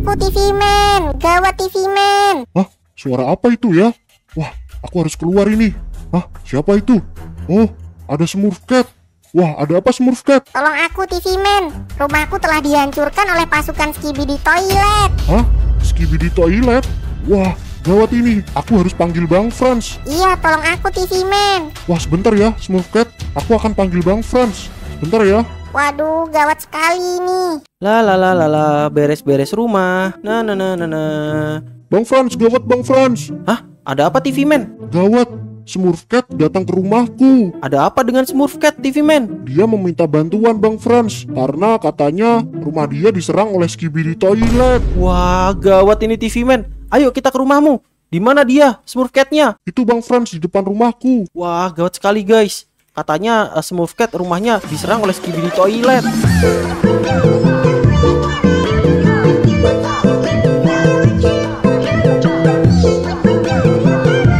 Aku TV Man, gawat TV Man. Hah? Suara apa itu ya? Wah, aku harus keluar ini. Hah? Siapa itu? Oh, ada Smurf Cat. Wah, ada apa Smurf Cat? Tolong aku TV Man, rumahku telah dihancurkan oleh pasukan Skibidi Toilet. Hah? Skibidi Toilet? Wah, gawat ini, aku harus panggil Bang Franz. Iya, tolong aku TV Man. Wah, sebentar ya Smurf Cat, aku akan panggil Bang Franz. Bentar ya. Waduh, gawat sekali ini. La la la la la, beres-beres rumah. Na na na na na. Bang Franz, gawat Bang Franz. Hah? Ada apa TV Man? Gawat, Smurf Cat datang ke rumahku. Ada apa dengan Smurf Cat, TV Man? Dia meminta bantuan Bang Franz karena katanya rumah dia diserang oleh Skibidi Toilet. Wah, gawat ini TV Man. Ayo kita ke rumahmu. Di mana dia, Smurf Cat-nya? Itu Bang Franz di depan rumahku. Wah, gawat sekali guys. Katanya Smurf Cat rumahnya diserang oleh Skibidi Toilet.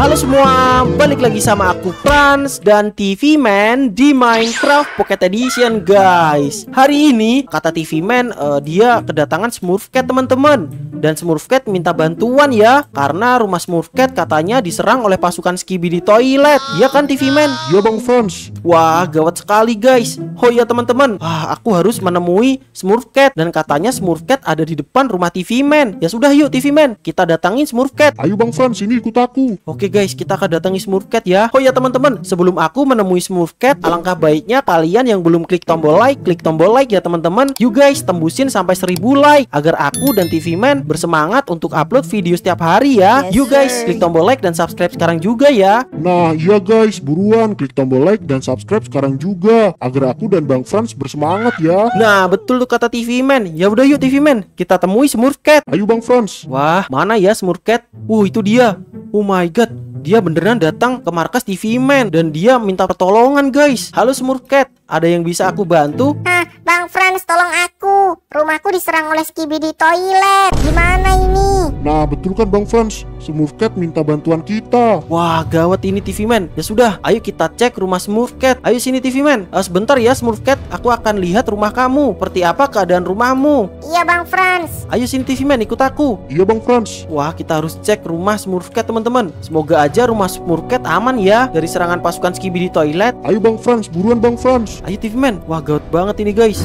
Halo semua, balik lagi sama aku Franz dan TV Man di Minecraft Pocket Edition guys. Hari ini kata TV Man dia kedatangan Smurf Cat teman-teman. Dan Smurf Cat minta bantuan ya, karena rumah Smurf Cat katanya diserang oleh pasukan Skibidi Toilet. Iya kan TV Man? Iya Bang Franz. Wah, gawat sekali guys. Oh iya teman-teman, aku harus menemui Smurf Cat. Dan katanya Smurf Cat ada di depan rumah TV Man. Ya sudah yuk TV Man, kita datangin Smurf Cat. Ayo Bang Franz, ini ikut aku. Oke guys, kita akan datangi Smurf Cat ya. Oh ya teman-teman, sebelum aku menemui Smurf Cat, alangkah baiknya kalian yang belum klik tombol like ya teman-teman. You guys, tembusin sampai 1000 like agar aku dan TV Man bersemangat untuk upload video setiap hari ya. You guys, klik tombol like dan subscribe sekarang juga ya. Nah, iya guys, buruan klik tombol like dan subscribe sekarang juga agar aku dan Bang Franz bersemangat ya. Nah, betul tuh kata TV Man. Ya udah yuk TV Man, kita temui Smurf Cat. Ayo Bang Franz. Wah, mana ya Smurf Cat? Itu dia. Oh my god, dia beneran datang ke markas TV Man dan dia minta pertolongan guys. Halo Smurf Cat, ada yang bisa aku bantu? Bang Franz, tolong aku. Rumahku diserang oleh Skibidi Toilet. Gimana ini? Nah, betul kan Bang Franz? Smurf Cat minta bantuan kita. Wah, gawat ini TV Man. Ya sudah, ayo kita cek rumah Smurf Cat. Ayo sini TV Man. Sebentar ya Smurf Cat, aku akan lihat rumah kamu. Seperti apa keadaan rumahmu? Iya Bang Franz. Ayo sini TV Man, ikut aku. Iya Bang Franz. Wah, kita harus cek rumah Smurf Cat teman-teman. Semoga aja rumah Smurf Cat aman ya dari serangan pasukan Skibidi Toilet. Ayo Bang Franz, buruan Bang Franz. Ayo TV Man. Wah, gawat banget ini guys.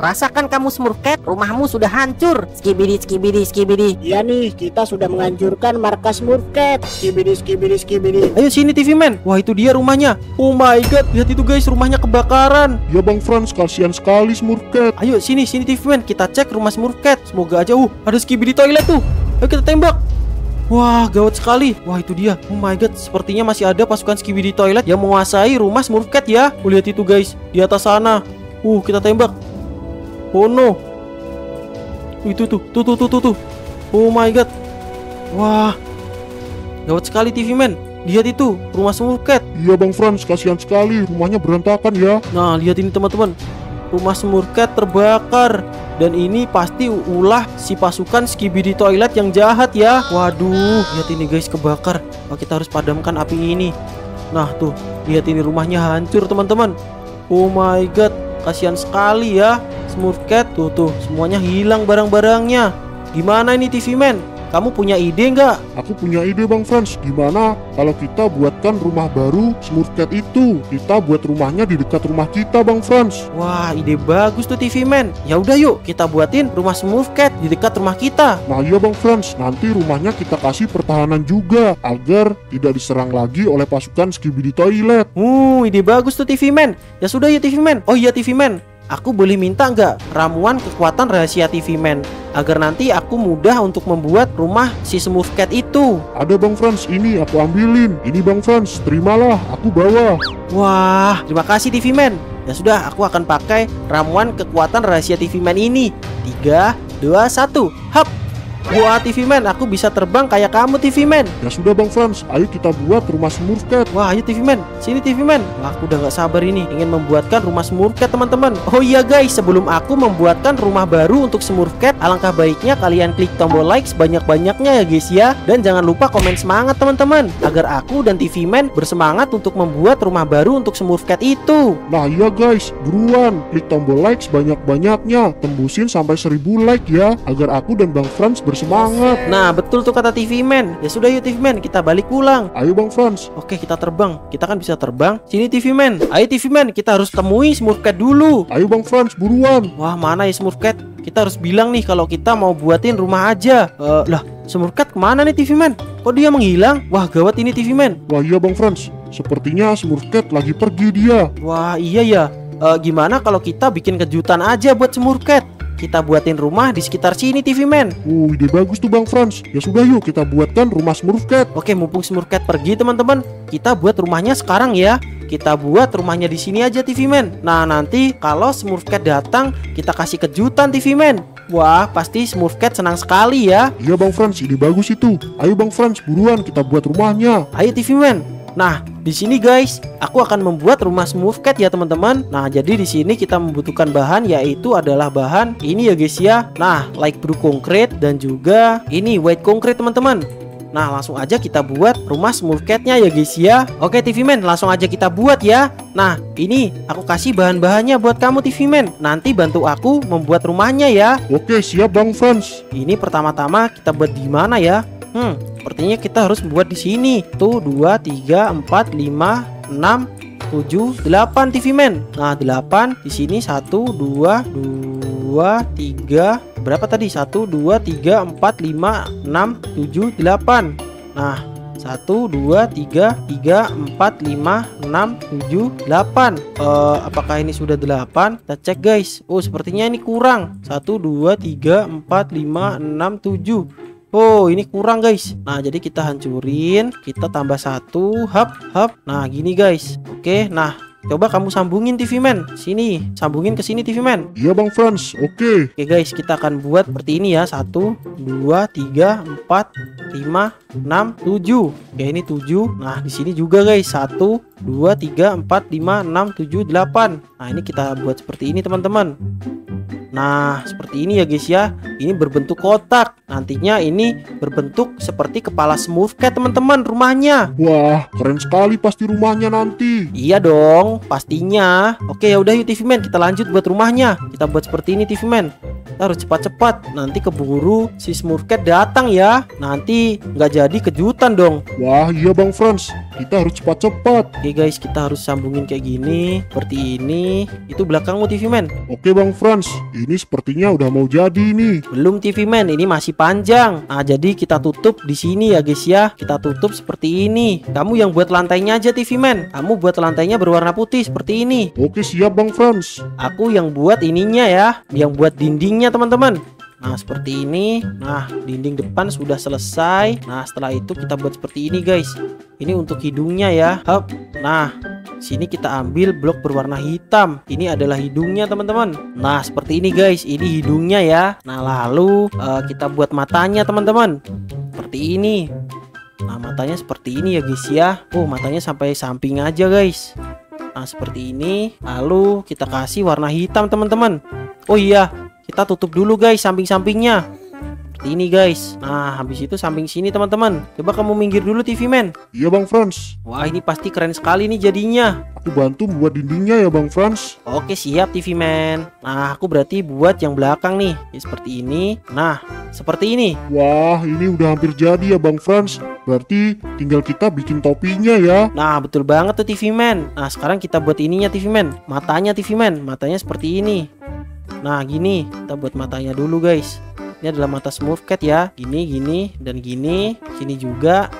Rasakan kamu Smurf Cat, rumahmu sudah hancur. Skibidi skibidi skibidi. Iya nih, kita sudah menghancurkan markas Smurf Cat. Skibidi skibidi skibidi. Ayo sini TV Man. Wah, itu dia rumahnya. Oh my god, lihat itu guys, rumahnya kebakaran. Ya Bang Franz, kasihan sekali Smurf Cat. Ayo sini sini TV Man, kita cek rumah Smurf Cat. Semoga aja ada Skibidi Toilet tuh. Ayo kita tembak. Wah, gawat sekali. Wah, itu dia. Oh my god, sepertinya masih ada pasukan Skibidi Toilet yang menguasai rumah Smurf Cat ya. Lihat itu guys, di atas sana. Kita tembak. Oh no. Itu tuh, tuh. Oh my god. Wah, gawat sekali TV Man. Lihat itu, rumah Smurf Cat. Iya Bang Franz, kasihan sekali, rumahnya berantakan ya. Nah, lihat ini teman-teman, rumah Smurf Cat terbakar. Dan ini pasti ulah si pasukan Skibidi Toilet yang jahat ya. Waduh, lihat ini guys, kebakar. Kita harus padamkan api ini. Nah tuh, lihat ini rumahnya hancur teman-teman. Oh my god, kasihan sekali ya Smurf Cat. Tuh, semuanya hilang barang-barangnya. Gimana ini TV Man? Kamu punya ide nggak? Aku punya ide Bang Franz. Gimana kalau kita buatkan rumah baru Smurf Cat itu? Kita buat rumahnya di dekat rumah kita Bang Franz. Wah, ide bagus tuh TV Man. Ya udah yuk, kita buatin rumah Smurf Cat di dekat rumah kita. Nah iya Bang Franz, nanti rumahnya kita kasih pertahanan juga agar tidak diserang lagi oleh pasukan Skibidi Toilet. Ide bagus tuh TV Man. Ya sudah yuk TV Man. Oh iya TV Man, aku boleh minta nggak ramuan kekuatan rahasia TV Man agar nanti aku mudah untuk membuat rumah si Smurf Cat itu? Ada Bang Franz, ini aku ambilin. Ini Bang Franz, terimalah, aku bawa. Wah, terima kasih TV Man. Ya sudah, aku akan pakai ramuan kekuatan rahasia TV Man ini. 3, 2, 1, hap. Wah, TV Man, aku bisa terbang kayak kamu, TV Man. Ya sudah, Bang Franz, ayo kita buat rumah Smurf Cat. Wah, ayo TV Man, sini TV Man. Wah, aku udah gak sabar ini, ingin membuatkan rumah Smurf Cat, teman-teman. Oh iya guys, sebelum aku membuatkan rumah baru untuk Smurf Cat, alangkah baiknya kalian klik tombol like sebanyak-banyaknya ya guys ya. Dan jangan lupa komen semangat teman-teman, agar aku dan TV Man bersemangat untuk membuat rumah baru untuk Smurf Cat itu. Nah iya guys, buruan klik tombol like sebanyak-banyaknya, tembusin sampai 1000 like ya, agar aku dan Bang Franz semangat. Nah betul tuh kata TV Man. Ya sudah yuk TV Man, kita balik pulang. Ayo Bang Franz. Oke kita terbang. Kita kan bisa terbang. Sini TV Man. Ayo TV Man, kita harus temui Smurf Cat dulu. Ayo Bang Franz buruan. Wah mana ya Smurf Cat? Kita harus bilang nih kalau kita mau buatin rumah aja. Lah Smurf Cat kemana nih TV Man? Kok dia menghilang? Wah gawat ini TV Man. Wah iya Bang Franz, sepertinya Smurf Cat lagi pergi dia. Wah iya ya. Gimana kalau kita bikin kejutan aja buat Smurf Cat? Kita buatin rumah di sekitar sini TV Man. Ide bagus tuh Bang Franz. Ya sudah yuk kita buatkan rumah Smurf Cat. Oke mumpung Smurf Cat pergi teman-teman, kita buat rumahnya sekarang ya. Kita buat rumahnya di sini aja TV Man. Nah nanti kalau Smurf Cat datang, kita kasih kejutan TV Man. Wah pasti Smurf Cat senang sekali ya. Iya Bang Franz, ide bagus itu. Ayo Bang Franz buruan kita buat rumahnya. Ayo TV Man. Nah di sini guys, aku akan membuat rumah Smurf Cat ya teman-teman. Nah jadi di sini kita membutuhkan bahan, yaitu adalah bahan ini ya guys ya. Nah light blue concrete dan juga ini white concrete teman-teman. Nah langsung aja kita buat rumah Smurf Cat-nya ya guys ya. Oke TV Man, langsung aja kita buat ya. Nah ini aku kasih bahan-bahannya buat kamu TV Man. Nanti bantu aku membuat rumahnya ya. Oke siap Bang Franz. Ini pertama-tama kita buat di mana ya? Sepertinya kita harus buat di sini. Tuh 2, 3, 4, 5, 6, 7, 8 TV Man. Nah 8 di sini 1, 2, 3. Berapa tadi? 1, 2, 3, 4, 5, 6, 7, 8. Nah 1, 2, 3, 4, 5, 6, 7, 8. Apakah ini sudah 8? Kita cek guys. Oh sepertinya ini kurang. 1, 2, 3, 4, 5, 6, 7. Oh ini kurang guys. Nah jadi kita hancurin, kita tambah 1, hap hap. Nah gini guys. Oke nah coba kamu sambungin TV Man. Sini sambungin ke sini TV Man. Iya Bang Franz. Oke. Oke guys, kita akan buat seperti ini ya. 1, 2, 3, 4, 5, 6, 7. Oke ini 7. Nah di sini juga guys 1, 2, 3, 4, 5, 6, 7, 8. Nah ini kita buat seperti ini teman-teman. Nah seperti ini ya guys ya. Ini berbentuk kotak. Nantinya ini berbentuk seperti kepala Smurf Cat teman-teman rumahnya. Wah keren sekali pasti rumahnya nanti. Iya dong pastinya. Oke ya udah yuk TV Man, kita lanjut buat rumahnya. Kita buat seperti ini TV Man. Kita harus cepat-cepat, nanti keburu si Smurf Cat datang ya. Nanti nggak jadi kejutan dong. Wah iya Bang Franz, kita harus cepat-cepat. Oke guys, kita harus sambungin kayak gini. Seperti ini. Itu belakangmu TV Man. Oke Bang Franz, ini sepertinya udah mau jadi nih. Belum TV Man, ini masih panjang. Nah jadi kita tutup di sini ya guys ya. Kita tutup seperti ini. Kamu yang buat lantainya aja TV Man. Kamu buat lantainya berwarna putih seperti ini. Oke siap Bang Franz. Aku yang buat ininya ya, yang buat dindingnya teman-teman. Nah seperti ini. Nah dinding depan sudah selesai. Nah setelah itu kita buat seperti ini guys. Ini untuk hidungnya ya. Hop. Nah sini kita ambil blok berwarna hitam. Ini adalah hidungnya teman-teman. Nah seperti ini guys. Ini hidungnya ya. Nah lalu kita buat matanya teman-teman. Seperti ini. Nah matanya seperti ini ya guys ya. Oh matanya sampai samping aja guys. Nah seperti ini. Lalu kita kasih warna hitam teman-teman. Oh iya, kita tutup dulu guys samping-sampingnya. Seperti ini guys. Nah habis itu samping sini teman-teman. Coba kamu minggir dulu TV Man. Iya Bang Franz. Wah ini pasti keren sekali nih jadinya. Aku bantu buat dindingnya ya Bang Franz. Oke siap TV Man. Nah aku berarti buat yang belakang nih ya, seperti ini. Nah seperti ini. Wah ini udah hampir jadi ya Bang Franz. Berarti tinggal kita bikin topinya ya. Nah betul banget tuh TV Man. Nah sekarang kita buat ininya TV Man. Matanya TV Man. Matanya seperti ini. Nah gini. Kita buat matanya dulu guys. Ini adalah mata Smurf Cat ya. Gini, gini, dan gini. Sini juga.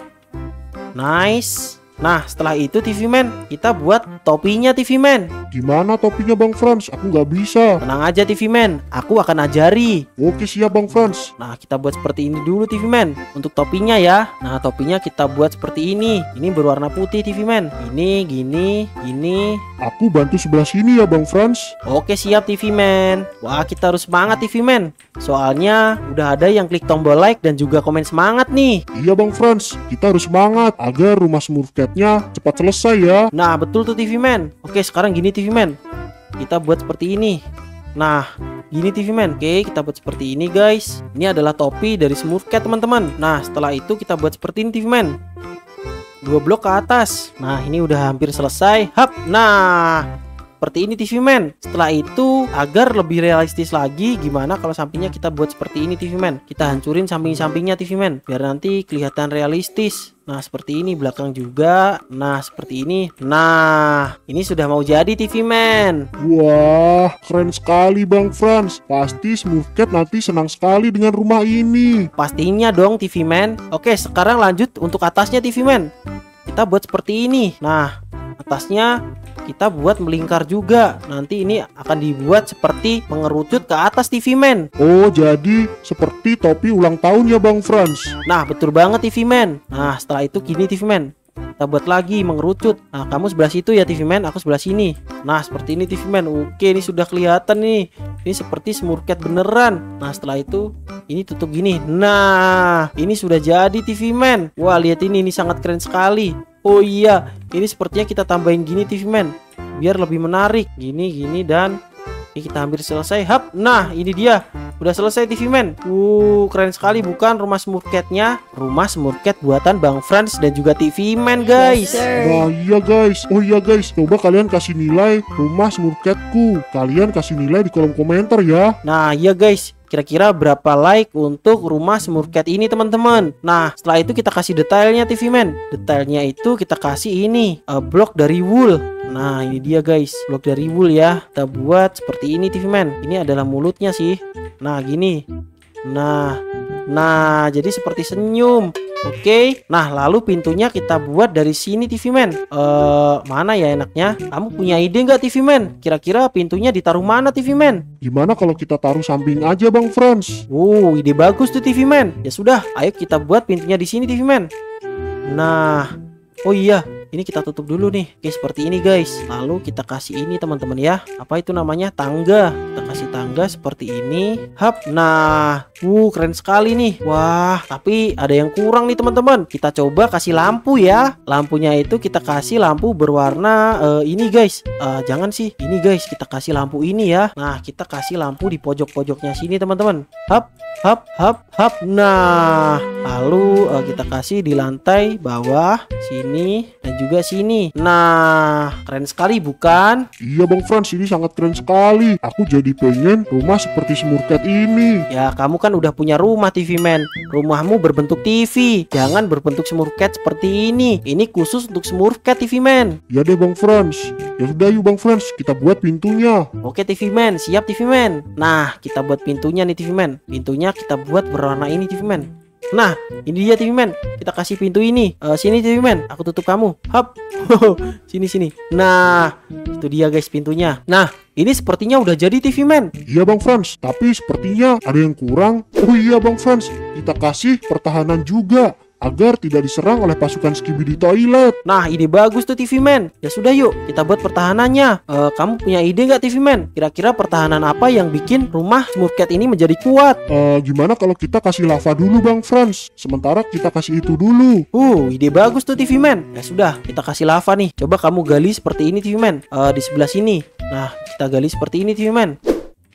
Nice. Nah, setelah itu TV Man, kita buat topinya TV Man. Gimana topinya Bang Franz? Aku nggak bisa. Tenang aja TV Man, aku akan ajari. Oke siap Bang Franz. Nah, kita buat seperti ini dulu TV Man. Untuk topinya ya. Nah, topinya kita buat seperti ini. Ini berwarna putih TV Man. Ini, gini, ini. Aku bantu sebelah sini ya Bang Franz. Oke siap TV Man. Wah, kita harus semangat TV Man. Soalnya udah ada yang klik tombol like dan juga komen semangat nih. Iya Bang Franz, kita harus semangat agar rumah Smurf Cat cepat selesai ya. Nah betul tuh TV Man. Oke sekarang gini TV Man, kita buat seperti ini. Nah gini TV Man. Oke kita buat seperti ini guys. Ini adalah topi dari Smurf Cat teman-teman. Nah setelah itu kita buat seperti ini TV Man, 2 blok ke atas. Nah ini udah hampir selesai. Hap. Nah seperti ini TV Man. Setelah itu agar lebih realistis lagi, gimana kalau sampingnya kita buat seperti ini TV Man. Kita hancurin samping-sampingnya TV Man biar nanti kelihatan realistis. Nah seperti ini belakang juga. Nah seperti ini. Nah ini sudah mau jadi TV Man. Wah keren sekali Bang Franz. Pasti Smurf Cat nanti senang sekali dengan rumah ini. Pastinya dong TV Man. Oke sekarang lanjut untuk atasnya TV Man. Kita buat seperti ini. Nah atasnya kita buat melingkar juga. Nanti ini akan dibuat seperti mengerucut ke atas TV Man. Oh jadi seperti topi ulang tahun ya Bang Franz. Nah betul banget TV Man. Nah setelah itu gini TV Man, kita buat lagi mengerucut. Nah kamu sebelah situ ya TV Man, aku sebelah sini. Nah seperti ini TV Man. Oke ini sudah kelihatan nih. Ini seperti Smurf Cat beneran. Nah setelah itu ini tutup gini. Nah ini sudah jadi TV Man. Wah lihat ini sangat keren sekali. Oh iya, ini sepertinya kita tambahin gini TV Man biar lebih menarik. Gini, gini, dan ini kita hampir selesai. Hap. Nah, ini dia. Udah selesai TV Man. Keren sekali bukan rumah Smurf Cat-nya? Rumah Smurf Cat buatan Bang Franz dan juga TV Man, guys. Wah, iya guys. Oh iya guys, coba kalian kasih nilai rumah Smurf Cat-ku. Kalian kasih nilai di kolom komentar ya. Nah, iya guys. Kira-kira berapa like untuk rumah Smurf Cat ini teman-teman. Nah setelah itu kita kasih detailnya TV Man. Detailnya itu kita kasih ini blok dari wool. Nah ini dia guys, blok dari wool ya. Kita buat seperti ini TV Man. Ini adalah mulutnya sih. Nah gini. Nah jadi seperti senyum. Oke. Nah lalu pintunya kita buat dari sini TV Man. Mana ya enaknya? Kamu punya ide nggak TV Man? Kira-kira pintunya ditaruh mana TV Man? Gimana kalau kita taruh samping aja Bang Franz? Ide bagus tuh TV Man. Ya sudah, ayo kita buat pintunya di sini TV Man. Nah. Oh iya, ini kita tutup dulu nih. Oke, seperti ini guys. Lalu kita kasih ini teman-teman ya. Apa itu namanya? Tangga. Kita kasih tangga seperti ini. Hap. Nah, keren sekali nih. Wah, tapi ada yang kurang nih teman-teman. Kita coba kasih lampu ya. Lampunya itu kita kasih lampu berwarna ini guys. Jangan sih. Ini guys, kita kasih lampu ini ya. Nah, kita kasih lampu di pojok-pojoknya sini teman-teman. Hap, hap, hap, hap. Nah, lalu kita kasih di lantai bawah sini. Ini dan juga sini. Nah, keren sekali bukan? Iya Bang Franz, ini sangat keren sekali. Aku jadi pengen rumah seperti Smurf Cat ini. Ya, kamu kan udah punya rumah TV Man. Rumahmu berbentuk TV. Jangan berbentuk Smurf Cat seperti ini. Ini khusus untuk Smurf Cat TV Man. Ya deh Bang Franz. Ya sudah yuk Bang Franz, kita buat pintunya. Oke TV Man, siap TV Man. Nah, kita buat pintunya nih TV Man. Pintunya kita buat berwarna ini TV Man. Nah, ini dia TV Man. Kita kasih pintu ini. Sini TV Man, aku tutup kamu. Hap. Sini sini. Nah, itu dia guys pintunya. Nah, ini sepertinya udah jadi TV Man. Iya Bang Franz, tapi sepertinya ada yang kurang. Oh iya Bang Franz, kita kasih pertahanan juga agar tidak diserang oleh pasukan Skibidi Toilet. Nah, ide bagus tuh TV Man. Ya sudah yuk, kita buat pertahanannya. Kamu punya ide nggak TV Man? Kira-kira pertahanan apa yang bikin rumah Smurf Cat ini menjadi kuat? Gimana kalau kita kasih lava dulu Bang Franz? Sementara kita kasih itu dulu. Ide bagus tuh TV Man. Ya sudah, kita kasih lava nih. Coba kamu gali seperti ini TV Man. Di sebelah sini. Nah, kita gali seperti ini TV Man.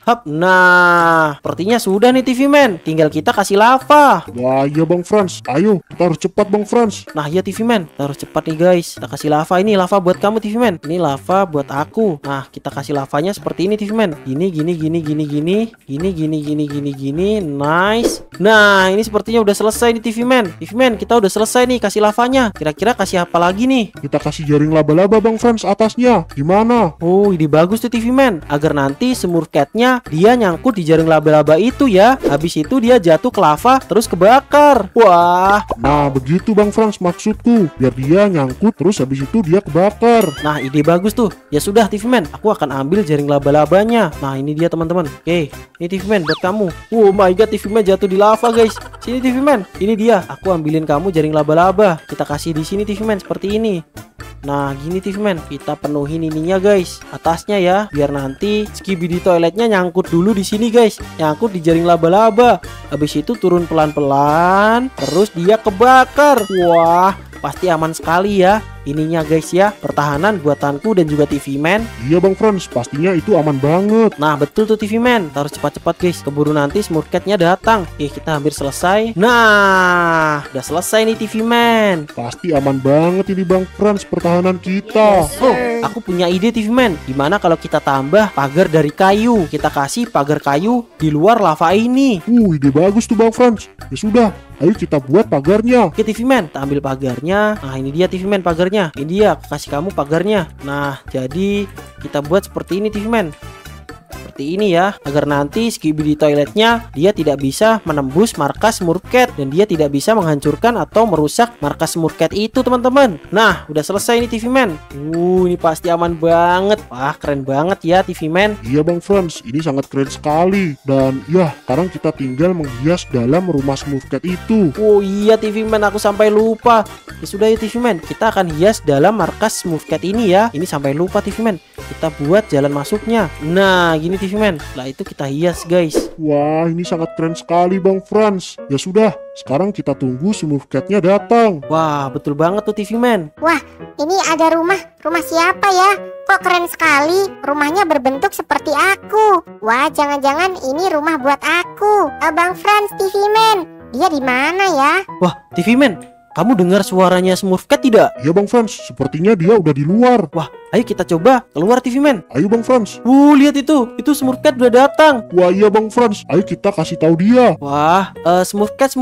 Hap. Nah, sepertinya sudah nih TV Man. Tinggal kita kasih lava. Wah, iya Bang Franz. Ayo, kita harus cepat Bang Franz. Nah, ya TV Man, kita harus cepat nih guys. Kita kasih lava. Ini lava buat kamu TV Man. Ini lava buat aku. Nah, kita kasih lavanya seperti ini TV Man. Gini, gini, gini, gini, gini. Gini, gini, gini, gini, gini. Nice. Nah, ini sepertinya udah selesai nih TV Man. TV Man, kita udah selesai nih kasih lavanya. Kira-kira kasih apa lagi nih? Kita kasih jaring laba-laba Bang Franz atasnya. Gimana? Ide bagus tuh TV Man. Agar nanti Smurf Cat-nya akhirnya dia nyangkut di jaring laba-laba itu ya. Habis itu dia jatuh ke lava terus kebakar. Wah. Nah begitu Bang Franz maksudku, biar dia nyangkut terus habis itu dia kebakar. Nah ide bagus tuh. Ya sudah TV Man, aku akan ambil jaring laba-labanya. Nah ini dia teman-teman. Oke, ini TV Man buat kamu. Oh my god, TV Man jatuh di lava guys. Sini TV Man, ini dia. Aku ambilin kamu jaring laba-laba. Kita kasih di sini TV Man seperti ini. Nah gini TV Man, kita penuhin ininya guys, atasnya ya, biar nanti Skibidi Toiletnya nyangkut dulu di sini guys, nyangkut di jaring laba-laba. Habis itu turun pelan-pelan, terus dia kebakar. Wah, pasti aman sekali ya ininya guys ya, pertahanan buatanku dan juga TV Man. Iya Bang Franz, pastinya itu aman banget. Nah betul tuh TV Man, harus cepat-cepat guys, keburu nanti Smurf Cat-nya datang. Oke, kita hampir selesai. Nah udah selesai nih TV Man. Pasti aman banget ini Bang Franz pertahanan kita. Yes, oh aku punya ide TV Man, gimana kalau kita tambah pagar dari kayu. Kita kasih pagar kayu di luar lava ini. Ide bagus tuh Bang Franz. Ya sudah, ayo kita buat pagarnya. Oke TV Man, kita ambil pagarnya. Nah ini dia TV Man pagarnya. Ini dia, kasih kamu pagarnya. Nah jadi kita buat seperti ini TV Man, seperti ini ya, agar nanti Skibidi Toiletnya dia tidak bisa menembus markas Smurf Cat, dan dia tidak bisa menghancurkan atau merusak markas Smurf Cat itu teman-teman. Nah udah selesai nih TV Man. Ini pasti aman banget. Wah keren banget ya TV Man. Iya Bang Franz, ini sangat keren sekali. Dan ya sekarang kita tinggal menghias dalam rumah Smurf Cat itu. Oh iya TV Man, aku sampai lupa. Ya sudah ya TV Man, kita akan hias dalam markas Smurf Cat ini ya. Ini sampai lupa TV Man, kita buat jalan masuknya. Nah gini TV Man, setelah itu kita hias guys. Wah ini sangat keren sekali Bang Franz. Ya sudah, sekarang kita tunggu Smurf Cat-nya datang. Wah betul banget tuh TV Man. Wah ini ada rumah siapa ya? Kok keren sekali, rumahnya berbentuk seperti aku. Wah jangan-jangan ini rumah buat aku. Bang Franz, TV Man, dia di mana ya? Wah TV Man, kamu dengar suaranya Smurf Cat tidak? Iya Bang Franz, sepertinya dia udah di luar. Wah ayo kita coba keluar TV Man. Ayo Bang Franz. Lihat itu Smurf Cat udah datang. Wah iya Bang Franz, ayo kita kasih tahu dia. Wah, Smurf Cat,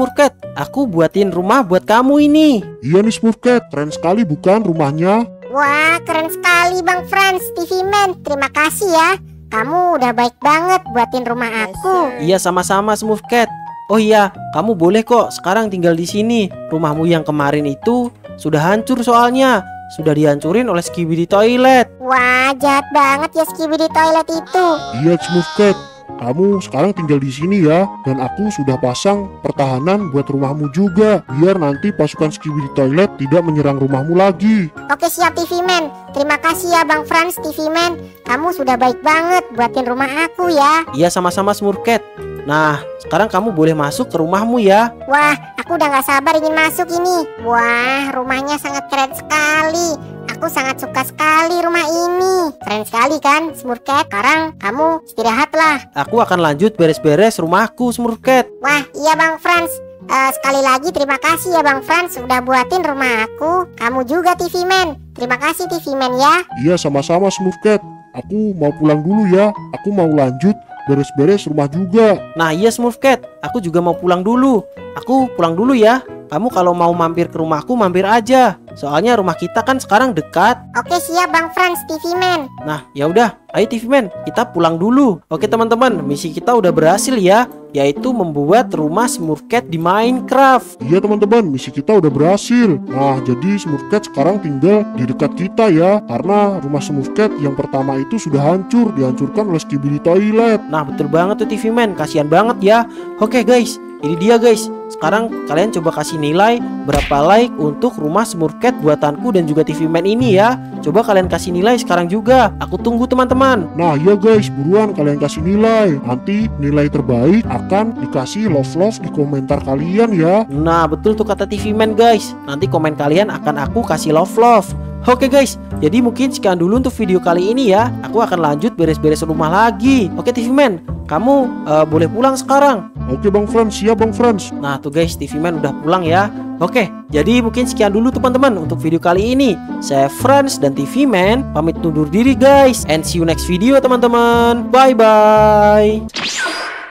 aku buatin rumah buat kamu ini. Iya nih Smurf Cat, keren sekali bukan rumahnya? Wah keren sekali Bang Franz, TV Man, terima kasih ya. Kamu udah baik banget buatin rumah aku. Iya sama-sama Smurf Cat. Oh iya, kamu boleh kok sekarang tinggal di sini. Rumahmu yang kemarin itu sudah hancur soalnya. Sudah dihancurin oleh Skibidi Toilet. Wah, jahat banget ya Skibidi Toilet itu. Iya, Smurf Cat, kamu sekarang tinggal di sini ya. Dan aku sudah pasang pertahanan buat rumahmu juga, biar nanti pasukan Skibidi Toilet tidak menyerang rumahmu lagi. Oke, siap TV Man. Terima kasih ya Bang Franz, TV Man. Kamu sudah baik banget buatin rumah aku ya. Iya, sama-sama Smurf Cat. Nah, sekarang kamu boleh masuk ke rumahmu ya. Wah, aku udah gak sabar ingin masuk ini. Wah, rumahnya sangat keren sekali. Aku sangat suka sekali rumah ini. Keren sekali kan, Smurf Cat? Sekarang kamu istirahatlah. Aku akan lanjut beres-beres rumahku, Smurf Cat. Wah, iya Bang Franz. Sekali lagi terima kasih ya Bang Franz sudah buatin rumah aku. Kamu juga TV Man. Terima kasih TV Man ya. Iya, sama-sama Smurf Cat. Aku mau pulang dulu ya. Aku mau lanjut beres-beres rumah juga. Nah iya Smurf Cat, aku juga mau pulang dulu. Aku pulang dulu ya. Kamu kalau mau mampir ke rumahku mampir aja, soalnya rumah kita kan sekarang dekat. Oke siap Bang Franz, TV Man. Nah ya udah, ayo TV Man, kita pulang dulu. Oke teman-teman, misi kita udah berhasil ya, yaitu membuat rumah Smurf Cat di Minecraft. Iya teman-teman, misi kita udah berhasil. Nah jadi Smurf Cat sekarang tinggal di dekat kita ya, karena rumah Smurf Cat yang pertama itu sudah hancur, dihancurkan oleh Skibidi Toilet. Nah betul banget tuh TV Man, kasihan banget ya. Oke guys, ini dia guys. Sekarang kalian coba kasih nilai berapa like untuk rumah Smurf Cat buatanku dan juga TV Man ini ya. Coba kalian kasih nilai sekarang juga. Aku tunggu teman-teman. Nah ya guys, buruan kalian kasih nilai. Nanti nilai terbaik akan dikasih love di komentar kalian ya. Nah betul tuh kata TV Man guys, nanti komen kalian akan aku kasih love. Oke guys, jadi mungkin sekian dulu untuk video kali ini ya. Aku akan lanjut beres-beres rumah lagi. Oke TV Man, kamu boleh pulang sekarang. Oke Bang Franz, siap Bang Franz. Nah tuh guys, TV Man udah pulang ya. Oke, jadi mungkin sekian dulu teman-teman untuk video kali ini. Saya Franz dan TV Man pamit undur diri guys. And see you next video teman-teman. Bye-bye.